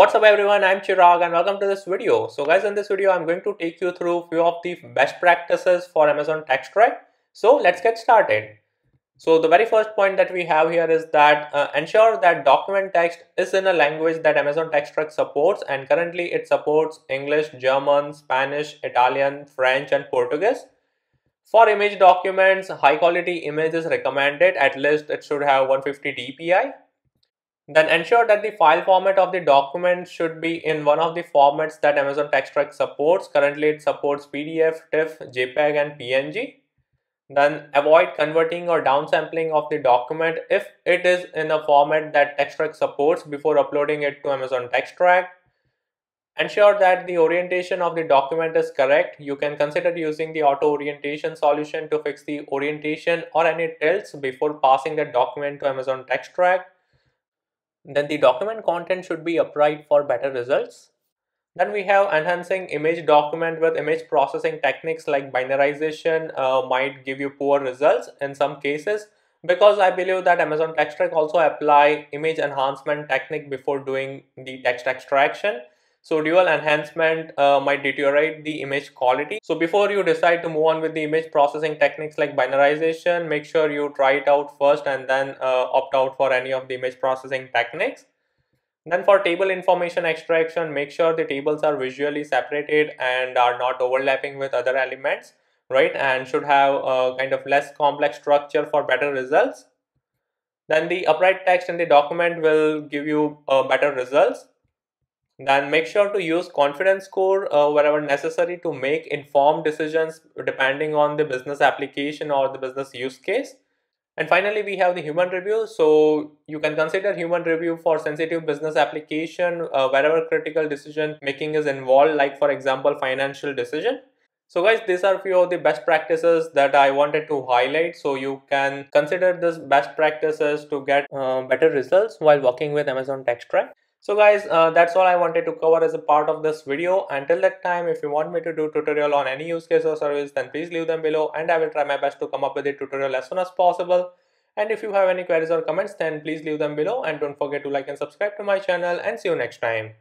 What's up everyone, I'm Chirag and welcome to this video. So guys, in this video I'm going to take you through a few of the best practices for Amazon Textract. So let's get started. So the very first point that we have here is that ensure that document text is in a language that Amazon Textract supports, and currently it supports English, German, Spanish, Italian, French and Portuguese. For image documents, high quality image is recommended. At least it should have 150 dpi. Then ensure that the file format of the document should be in one of the formats that Amazon Textract supports. Currently it supports PDF, TIFF, JPEG and PNG. Then avoid converting or downsampling of the document if it is in a format that Textract supports before uploading it to Amazon Textract. Ensure that the orientation of the document is correct. You can consider using the auto orientation solution to fix the orientation or any tilts before passing the document to Amazon Textract. Then the document content should be upright for better results. Then we have enhancing image document with image processing techniques like binarization might give you poor results in some cases, because I believe that Amazon Textract also apply image enhancement technique before doing the text extraction. So dual enhancement might deteriorate the image quality. So before you decide to move on with the image processing techniques like binarization, make sure you try it out first and then opt out for any of the image processing techniques. Then for table information extraction, make sure the tables are visually separated and are not overlapping with other elements, right? And should have a kind of less complex structure for better results. Then the upright text in the document will give you better results. Then make sure to use confidence score wherever necessary to make informed decisions depending on the business application or the business use case. And finally, we have the human review. So you can consider human review for sensitive business application wherever critical decision making is involved, like for example, financial decision. So guys, these are few of the best practices that I wanted to highlight. So you can consider this best practices to get better results while working with Amazon Textract. So guys, that's all I wanted to cover as a part of this video. Until that time, if you want me to do tutorial on any use case or service, then please leave them below and I will try my best to come up with a tutorial as soon as possible. And if you have any queries or comments, then please leave them below and don't forget to like and subscribe to my channel, and see you next time.